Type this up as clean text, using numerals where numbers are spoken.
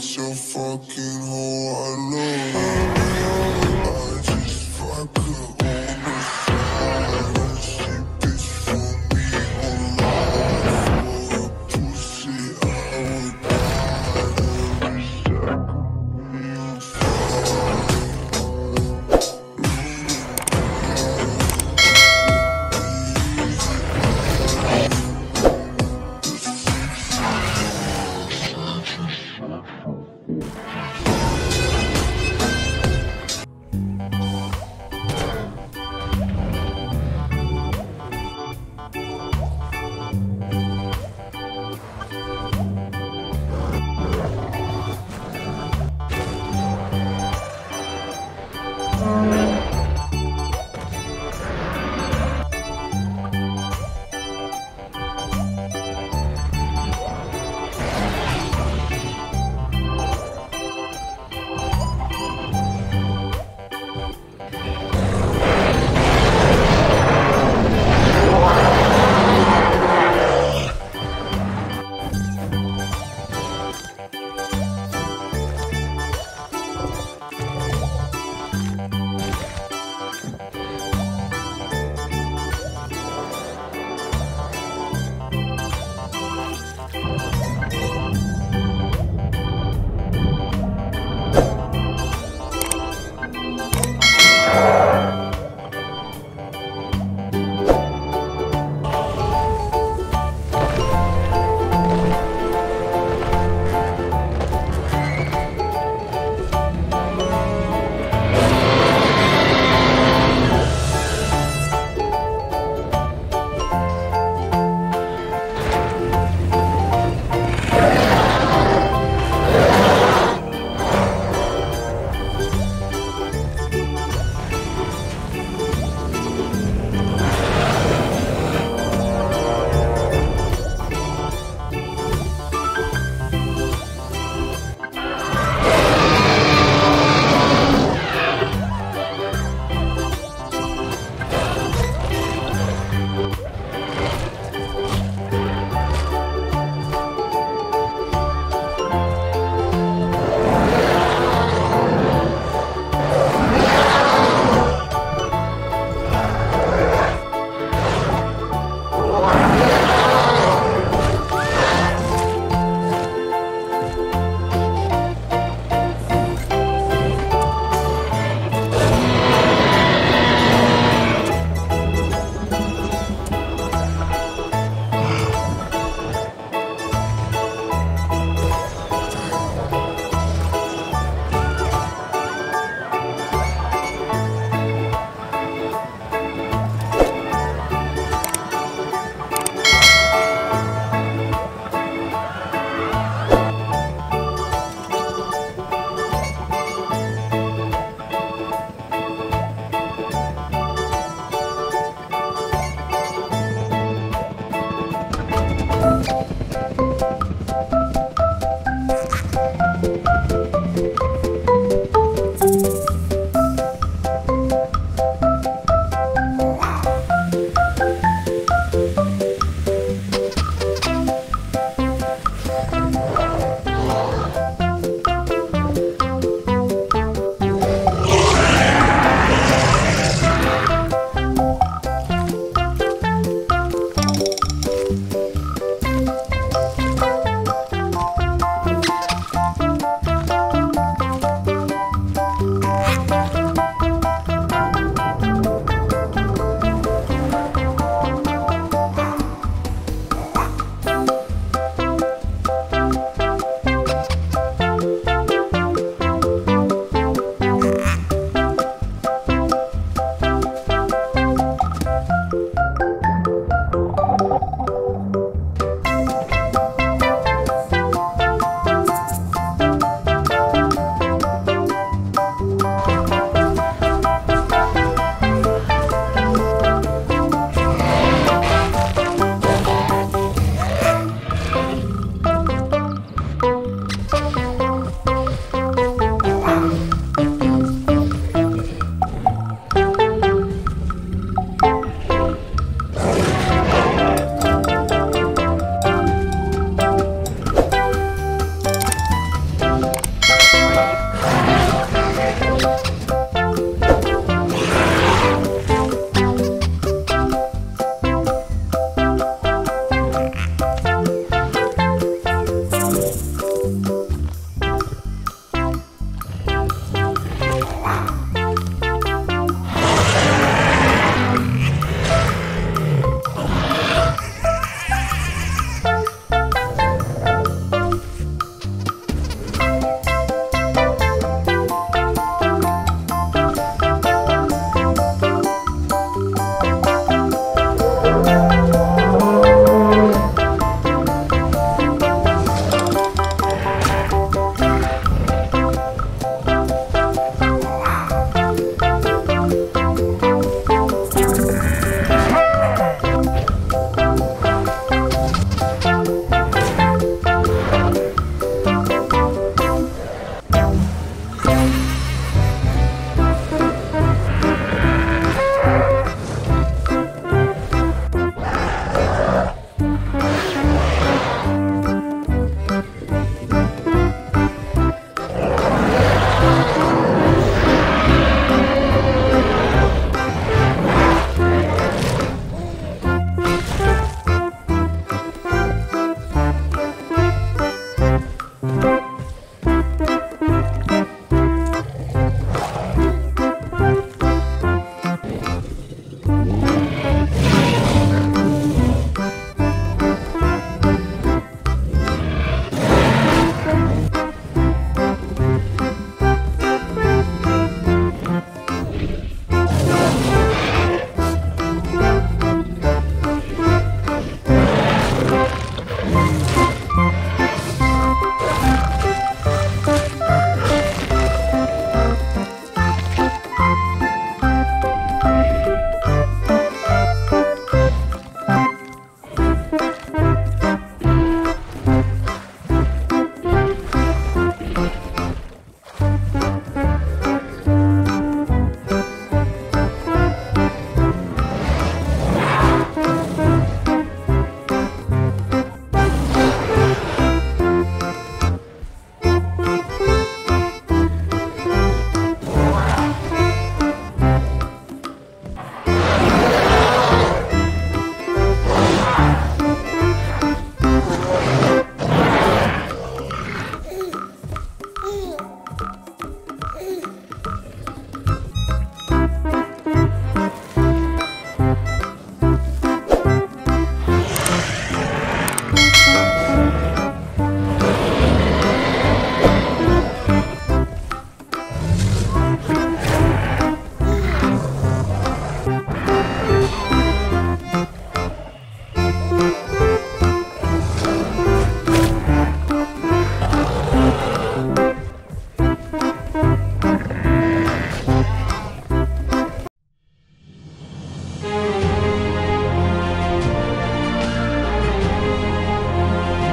such a fucking hoe, I know. I just fuck her on the side, and she bitch for me alive. For a pussy I would die every second.